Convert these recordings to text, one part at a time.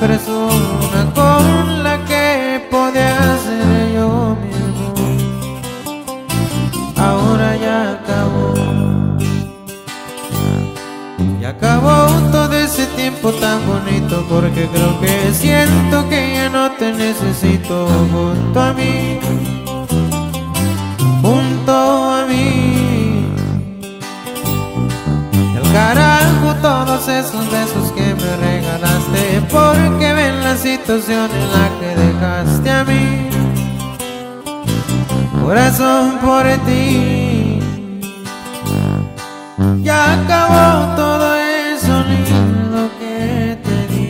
Persona con la que podía ser yo mismo. Ahora ya acabó. Ya acabó todo ese tiempo tan bonito, porque creo que siento que ya no te necesito junto a mí, junto a mí. El carajo todos esos besos que me regalaste, porque ven la situación en la que dejaste a mí. Corazón, por ti ya acabó todo eso lindo que te di.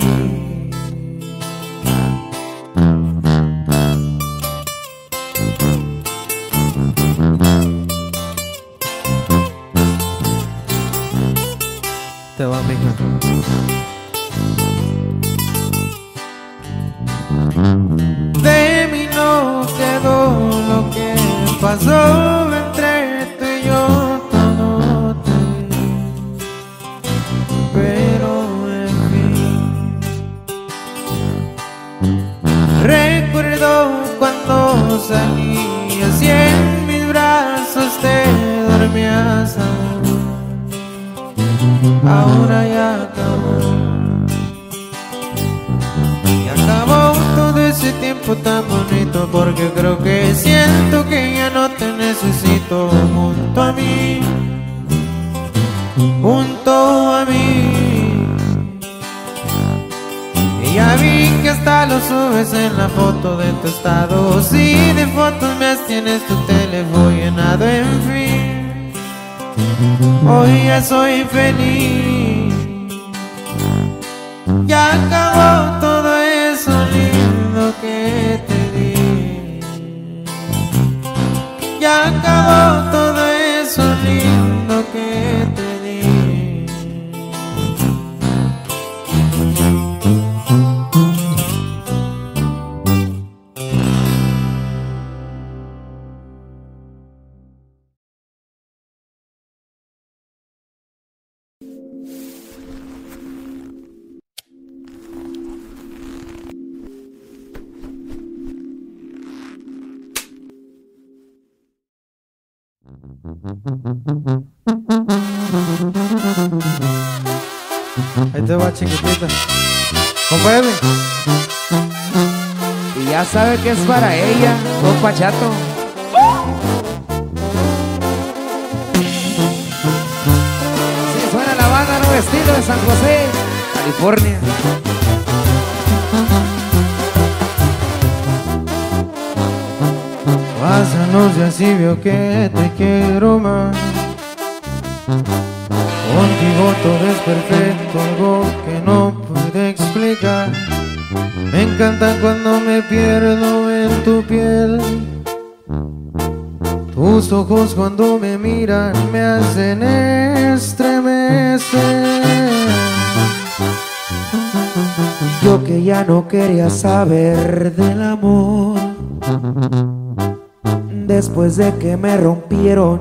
Te va, mija. De mí no quedó lo que pasó entre tú y yo, todo te vi, pero en fin. Recuerdo cuando salías y en mis brazos te dormías aún. Ahora ya acabó. Ese tiempo tan bonito, porque creo que siento que ya no te necesito junto a mí, junto a mí. Y ya vi que hasta lo subes en la foto de tu estado. Si de fotos más tienes tu teléfono llenado, en fin. Hoy ya soy feliz. Ya acabó todo eso lindo que te di. Ya acabó todo eso lindo que te di. Ahí te va, chiquitita. Compadre. Y ya sabe que es para ella, compa chato. Sí, suena la banda Nuevo Estilo de San José, California. Pásanos y así veo que te quiero más. Contigo todo es perfecto, algo que no puedo explicar. Me encanta cuando me pierdo en tu piel. Tus ojos cuando me miran me hacen estremecer. Yo que ya no quería saber del amor, después de que me rompieron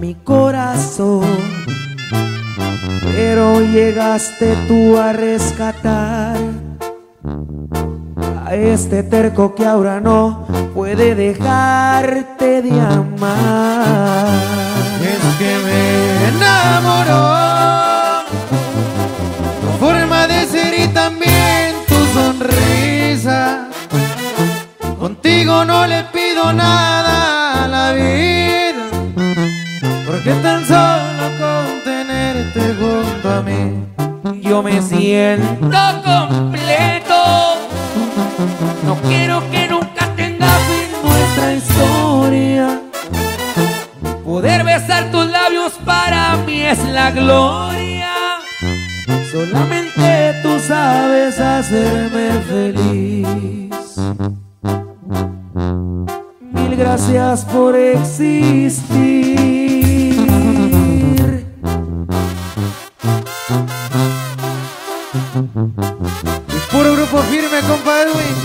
mi corazón, pero llegaste tú a rescatar a este terco que ahora no puede dejarte de amar. Es que me enamoró tu forma de ser y también tu sonrisa. Contigo no le pido nada a la vida, porque tan solo con tenerte junto a mí yo me siento completo. No quiero que nunca tenga fin nuestra historia. Poder besar tus labios para mí es la gloria. Solamente tú sabes hacerme feliz. Mil gracias por existir. Puro grupo firme, compa Edwin.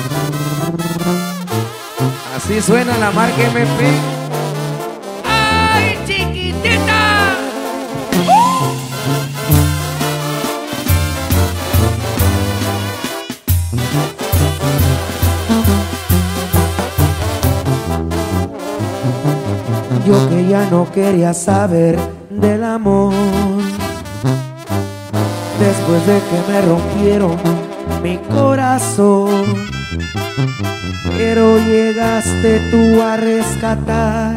Así suena la marca MP. Yo que ya no quería saber del amor, después de que me rompieron mi corazón, pero llegaste tú a rescatar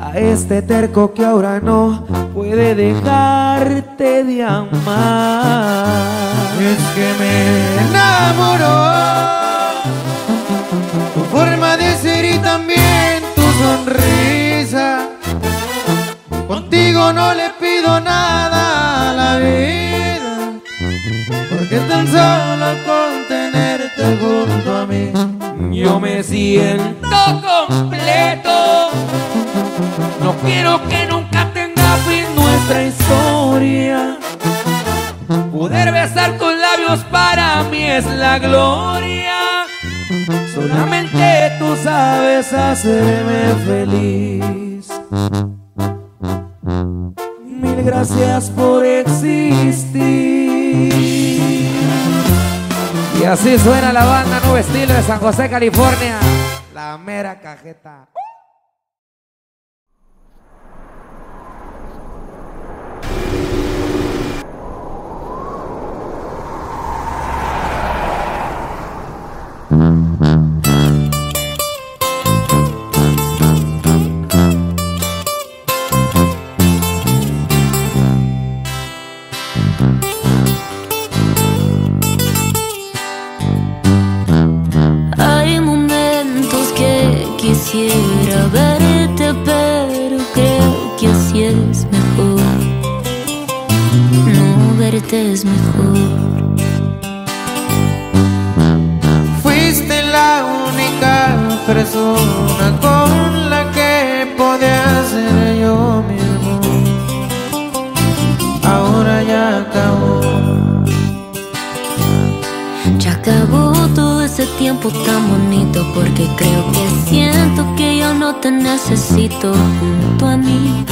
a este terco que ahora no puede dejarte de amar. Es que me enamoró tu forma de ser y también sonrisa. Contigo no le pido nada a la vida, porque tan solo con tenerte junto a mí yo me siento completo. No quiero que nunca tenga fin nuestra historia. Poder besar tus labios para mí es la gloria. Solamente tú sabes hacerme feliz. Mil gracias por existir. Y así suena la banda Nuevo Estilo de San José, California. La mera cajeta. Hay momentos que quisiera verte, pero creo que así es mejor. No verte es mejor. Persona con la que podía ser yo mismo, ahora ya acabó. Ya acabó todo ese tiempo tan bonito, porque creo que siento que yo no te necesito junto a mí,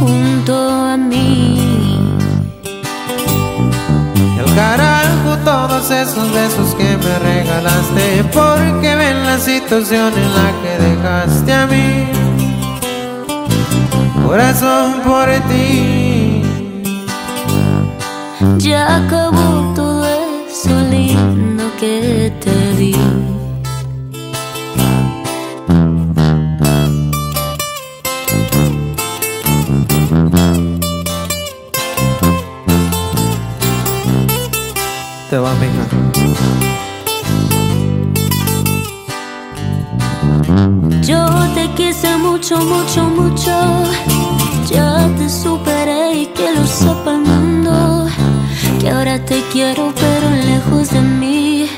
junto a mí. El carajo todos esos besos que me regalaste, porque ven la situación en la que dejaste a mí, corazón por ti. Ya acabó todo eso lindo que te di. Te va a pegar. Yo te quise mucho, mucho, mucho. Ya te superé y que lo sepa el mundo. Que ahora te quiero pero lejos de mí.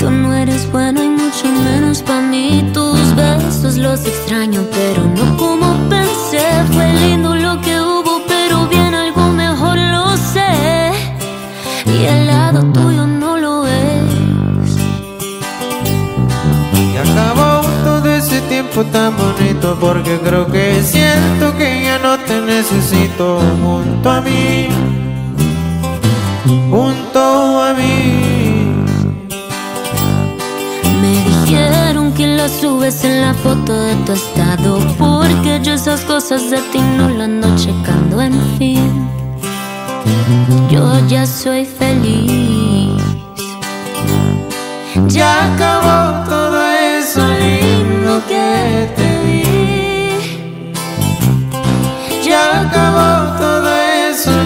Tú no eres bueno y mucho menos para mí. Tus besos los extraño pero no como pensé. Fue lindo lo que hubo pero bien algo mejor lo sé. Y el lado tuyo no lo es. Y acabó todo ese tiempo tan bonito, porque creo que siento que ya no te necesito junto a mí, junto a mí. Me dijeron que lo subes en la foto de tu estado, porque yo esas cosas de ti no las ando checando, en fin. Yo ya soy feliz. Ya acabó todo eso lindo que te di. Ya acabó todo eso.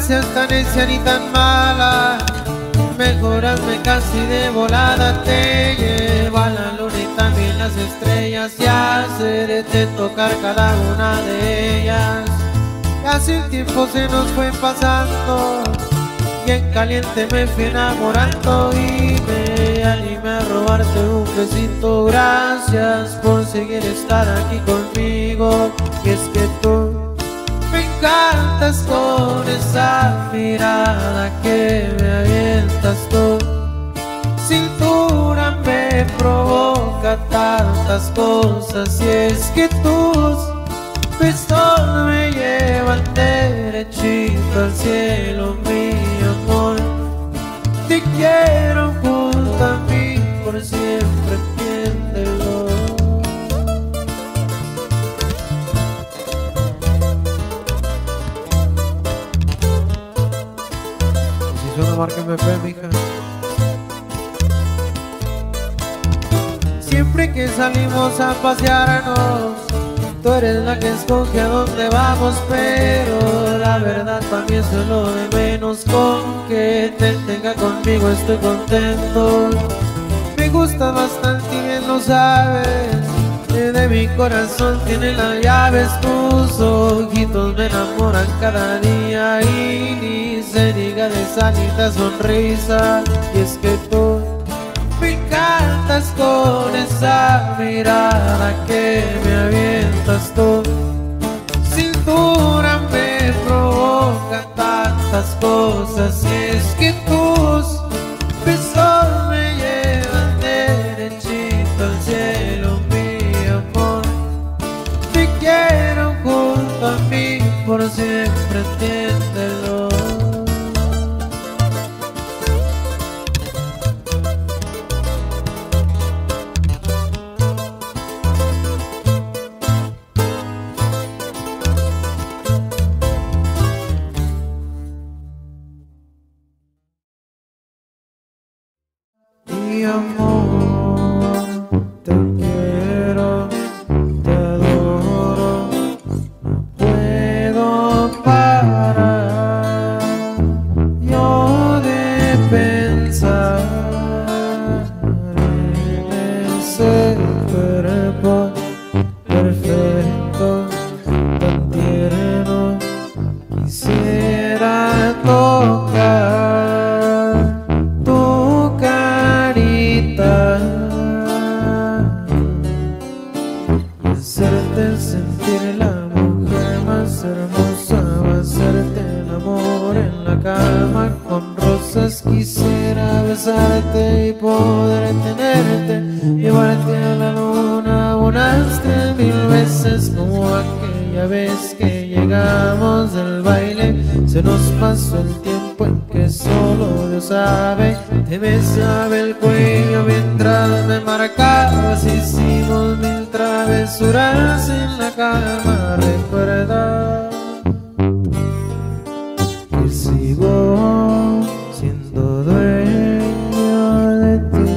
seas tan necia ni tan mala. Mejor hazme casi de volada, te lleva la luna y también las estrellas, y hacerte tocar cada una de ellas. Y así el tiempo se nos fue pasando, y en caliente me fui enamorando, y me animé a robarte un besito. Gracias por seguir estar aquí conmigo, y es que tú me encantas con esa mirada que me avientas tú. Cintura me provoca tantas cosas, y es que tus besos me llevan derechito al cielo, mi amor. Te quiero junto a mí por siempre, entiéndelo. Marca MP, mija. Siempre que salimos a pasearnos, tú eres la que escoge a dónde vamos, pero la verdad también soy lo de menos. Con que te tenga conmigo estoy contento. Me gusta bastante y bien lo sabes, de mi corazón tiene las llaves. Tus ojitos me enamoran cada día, y ni se diga de esa linda sonrisa. Y es que tú me encantas con esa mirada que me avientas tú. Cintura me provoca tantas cosas, y es que tus besos me llevan derechito al cielo. Quiero junto a mí por siempre, entiéndelo. Mi amor, te quiero. Y poder tenerte, llevarte a la luna, volaste 1000 veces como aquella vez que llegamos del baile. Se nos pasó el tiempo en que solo Dios sabe. Te besaba el cuello mientras me marcabas, hicimos 1000 travesuras en la cama. Recuerda que sigo siendo dueño de ti.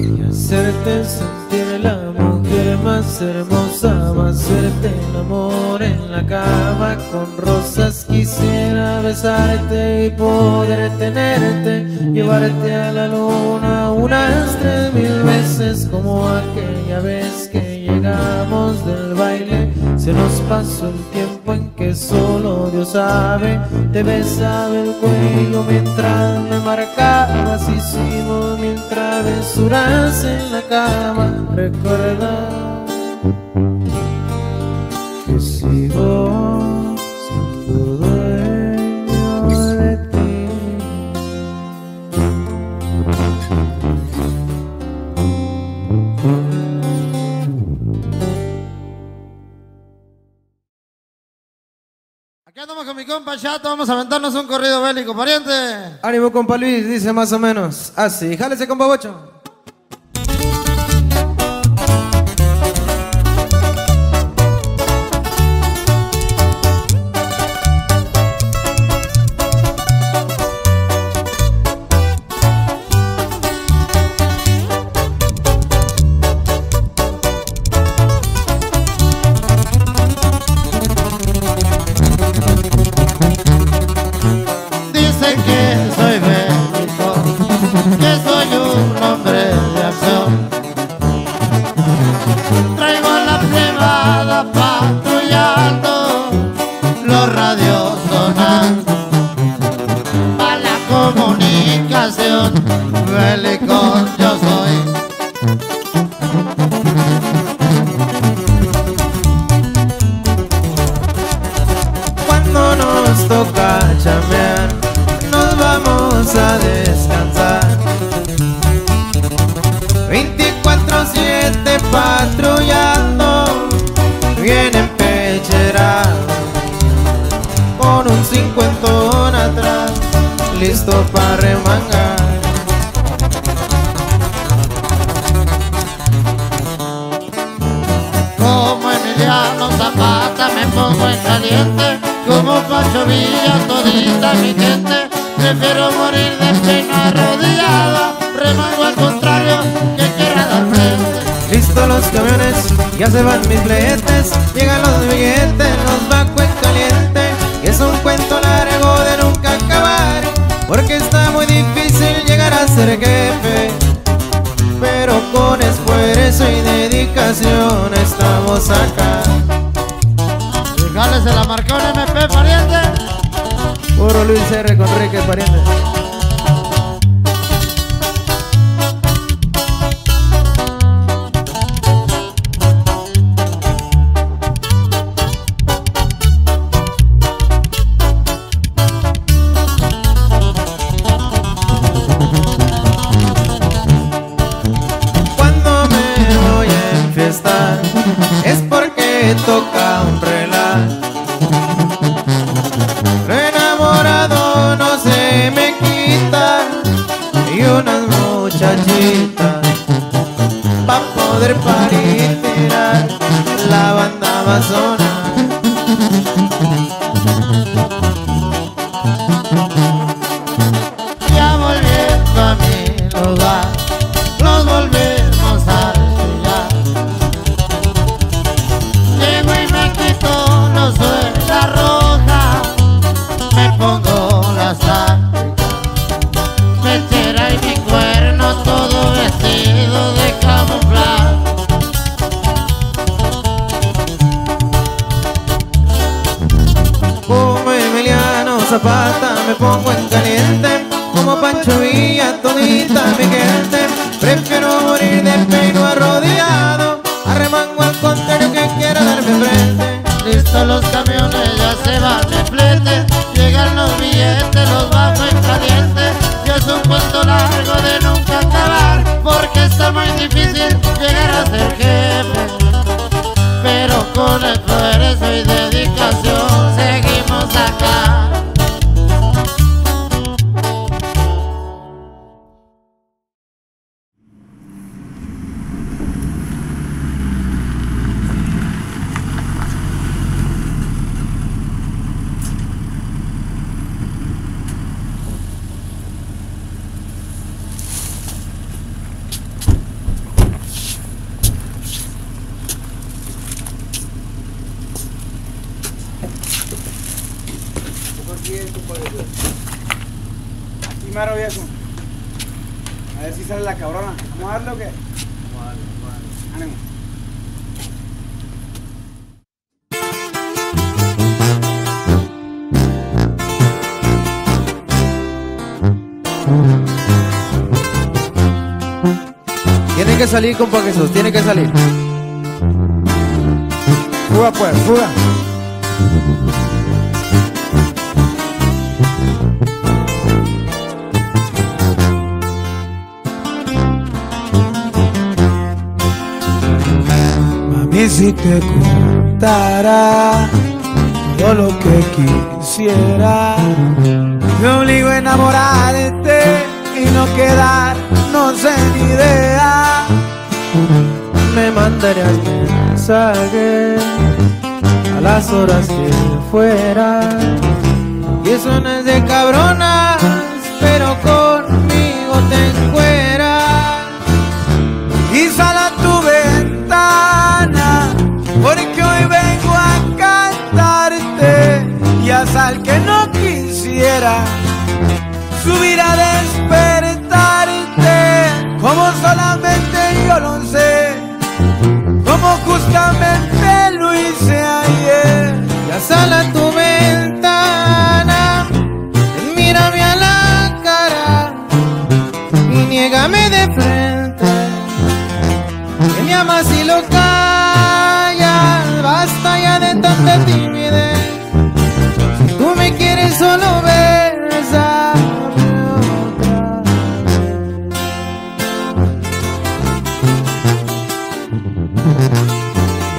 Y hacerte sentir la mujer más hermosa, hacerte el amor en la cama con rosas. Quisiera besarte y poder tenerte, llevarte a la luna unas 3000 veces como aquella vez que llegamos del baile. Se nos pasó el tiempo en que solo Dios sabe. Te besaba el cuello mientras me marcabas, hicimos 1000 travesuras en la cama. Recuerda que sigo siendo dueño de ti. Aquí andamos con mi compa Chato, vamos a aventarnos un corrido bélico, pariente. Ánimo, compa Luis, dice más o menos así. Jálese, compa Bocho. un cincuentón atrás, listo para remangar. Como Emiliano Zapata me pongo en caliente, como Pancho Villa todita mi gente. Prefiero morir de pena arrodillada, remango al contrario que quiera dar frente. Listo los camiones, ya se van mis fletes, llegan los billetes, los bajo en caliente. Y es un cuento largo de nunca acabar, porque está muy difícil llegar a ser jefe, pero con esfuerzo y dedicación estamos acá. Llegales de la Marca MP, pariente. Oro Luis R. Conrique, pariente. Cuando me voy a enfiestar es porque toca un relax. Pa' poder parir, tirar la banda va a sonar. Ya volviendo a mi hogar, nos volvemos a brillar. Llego y me quito la suela roja, me pongo la sal, me tira y mi cuerno todo vestido de camuflaje. Como Emiliano Zapata me pongo en caliente, como Pancho Villa todita mi gente. Prefiero morir de peino arrodillado, arremango al contrario que quiera darme frente. Listos los camiones, ya se van de flete, llegan los billetes, los bajo en caliente. Y es un cuento largo de nunca acabar, porque está muy difícil llegar a ser jefe, pero con esfuerzo y dedicación seguimos acá. A ver si sale la cabrona. ¿Vamos a darle o qué? Vamos a darle, vamos a darle. Ánimo. Tiene que salir, compa Jesús, tiene que salir. Fuga pues, fuga. Y si te contara todo lo que quisiera, me obligo a enamorarte y no quedarnos en idea. Me mandarías mensajes a las horas que fuera, y eso no es de cabronas, pero conmigo te encueras. Y sal a tu ventana, porque hoy vengo a cantarte. Y al que no quisiera subir a despertarte, como solamente yo lo sé, como justamente lo hice ayer. Y sal a tu ventana, mírame a la cara y niégame de frente. Que me amas y lo callas, basta ya de tanta timidez. Si tú me quieres solo besar.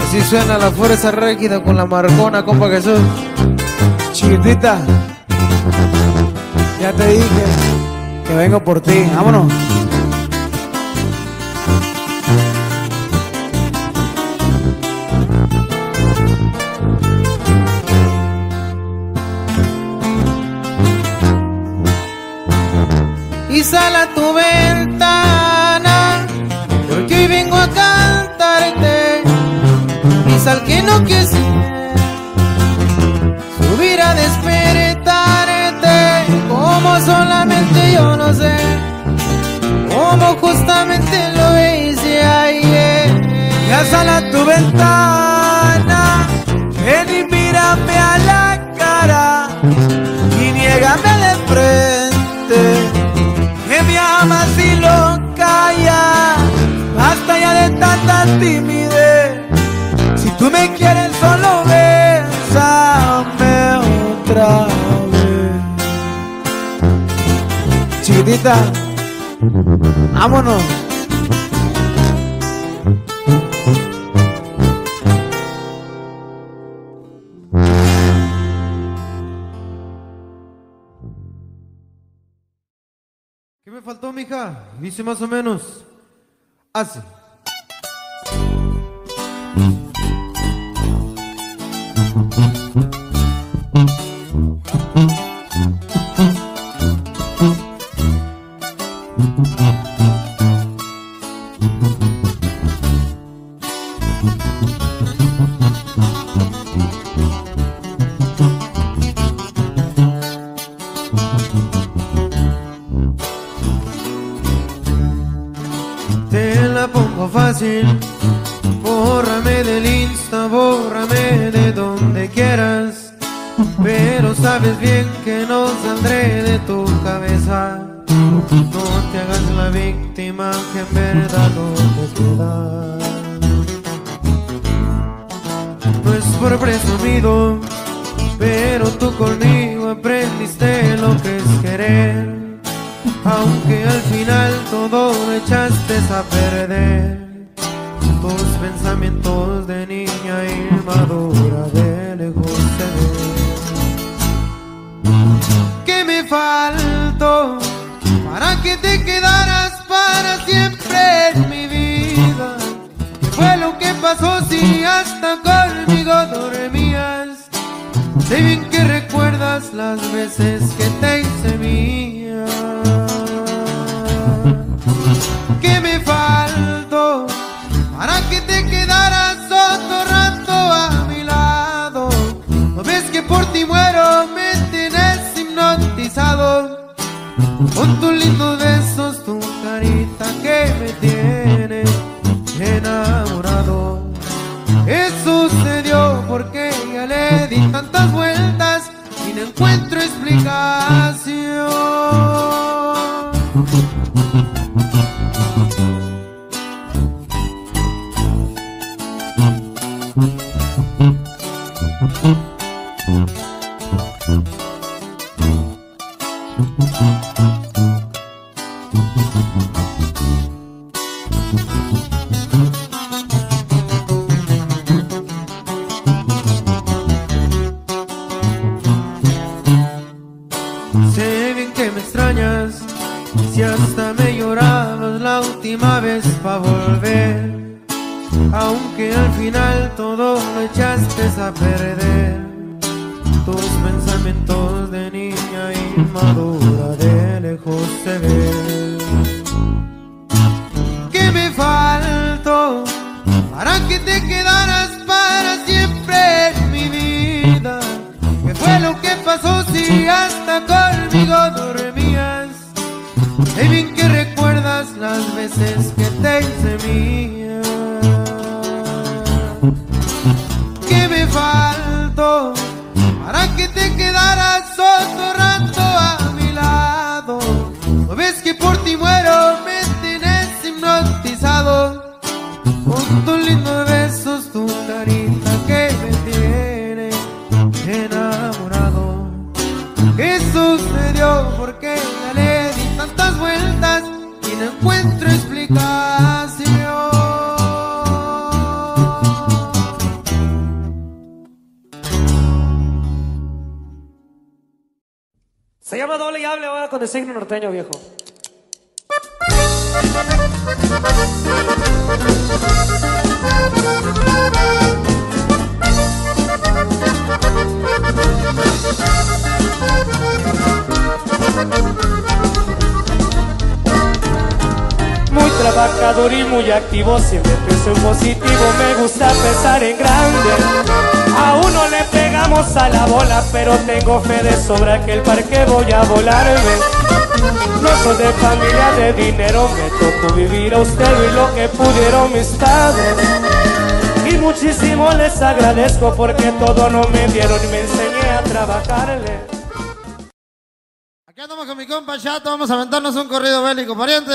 Así suena la fuerza rígida con la marcona, compa Jesús. Chiquitita, ya te dije que vengo por ti. Vámonos. Y sal a tu ventana, porque hoy vengo a cantarte. Y sal que no quisiera subir a despertarte, como solamente yo no sé, como justamente lo hice ayer. Ya sal a tu ventana, ven y mírame a la cara y niégame de frente que me amas y lo callas. Basta ya de tanta timidez. Si tú me quieres solo bésame otra vez. Chiquitita, vámonos. ¿Qué me faltó, mija? Dice más o menos así. Bórrame del Insta, bórrame de donde quieras, pero sabes bien que no saldré de tu cabeza. No te hagas la víctima, que en verdad no te queda. No es por presumido, pero tú conmigo aprendiste lo que es querer, aunque al final todo lo echaste a perder. Tus pensamientos de niña inmadura de lejos se ven. ¿Qué me faltó para que te quedaras para siempre en mi vida? ¿Qué fue lo que pasó si hasta conmigo dormías? Sé bien que recuerdas las veces que te hice mía. ¿Qué me faltó para que te quedaras otro rato a mi lado? ¿No ves que por ti muero? Me tienes hipnotizado con tus lindos besos, tu carita que me tiene enamorado. Eso sucedió porque ya le di tantas vueltas y no encuentro explicación. Sé bien que me extrañas, si hasta me llorabas la última vez pa' volver, aunque al final todo lo echaste a perder. Tus pensamientos de niña inmadura de lejos se ven. ¿Qué me faltó para que te quedaras para siempre en mi vida? ¿Qué fue lo que pasó si hasta conmigo dormías? Sé bien que recuerdas las veces que te hice mía. ¿Qué me faltó para que te quedaras otro rato a mi lado? ¿No ves que por ti muero? Me tienes hipnotizado con tus lindos besos, tu carita que me tiene enamorado. ¿Qué sucedió? ¿Por qué ya le di tantas vueltas y no encuentro explicación? llama Doble y Hable ahora con el signo norteño, viejo. Muy trabajador y muy activo, siempre pienso en positivo, me gusta pensar en grande. Aún no le pegamos a la bola, pero tengo fe de sobra que el parque voy a volarme. No soy de familia de dinero, me tocó vivir austero y lo que pudieron mis padres. Y muchísimo les agradezco porque todo no me dieron y me enseñé a trabajarle. Aquí andamos con mi compa Chato, vamos a aventarnos un corrido bélico, pariente.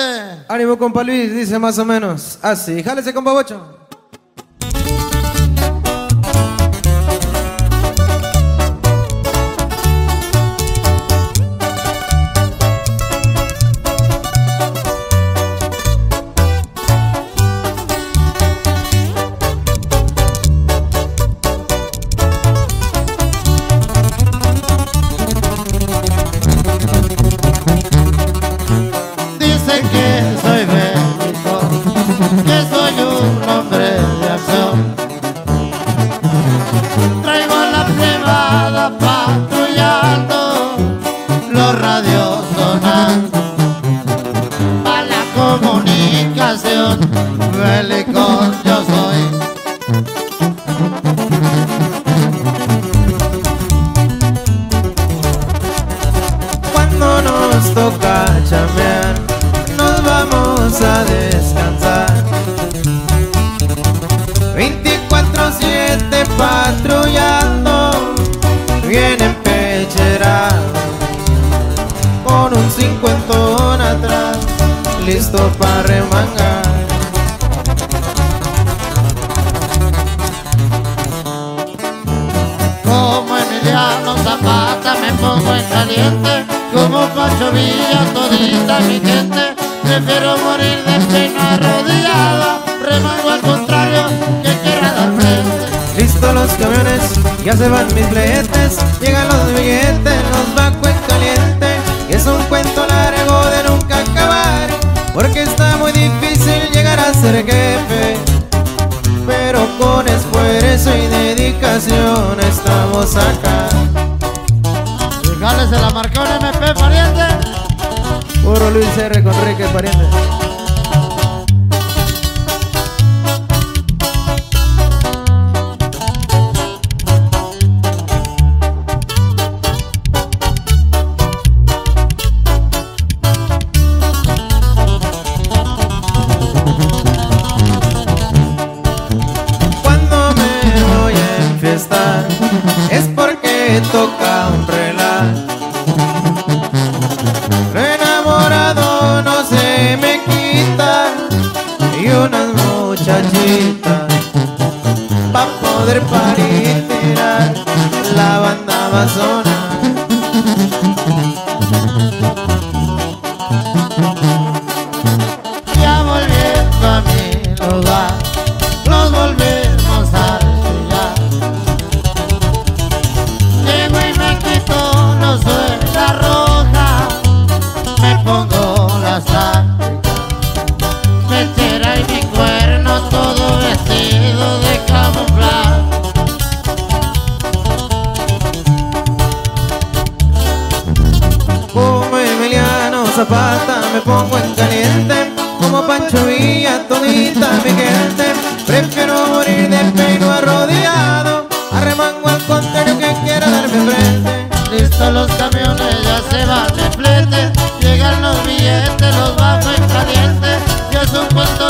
Ánimo, compa Luis, dice más o menos así. Jálese, compa Bocho.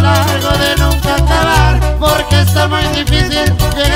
Largo de nunca acabar, porque está muy difícil llegar.